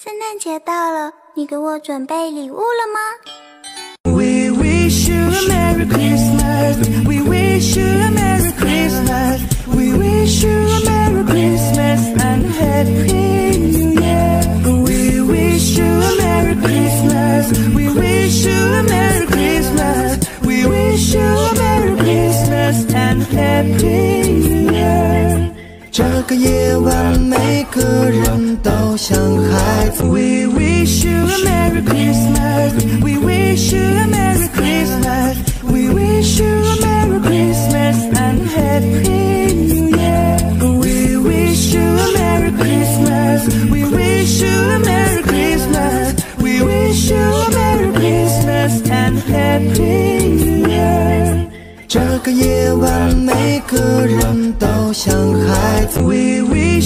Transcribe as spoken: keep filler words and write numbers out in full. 圣诞节到了，你给我准备礼物了吗 ？We wish you a merry Christmas. We wish you a merry Christmas. We wish you a merry Christmas and a happy New Year. We wish you a merry Christmas. We wish you a merry Christmas. We wish you a merry Christmas and a happy New Year. 这个夜晚，每个人都像孩子。We wish you a merry Christmas. We wish you a merry Christmas. We wish you a merry Christmas and a happy New Year. We wish you a merry Christmas. We wish you a merry Christmas. We wish you a merry Christmas and a happy New Year. 这个夜晚，每个人都像孩子。We wish.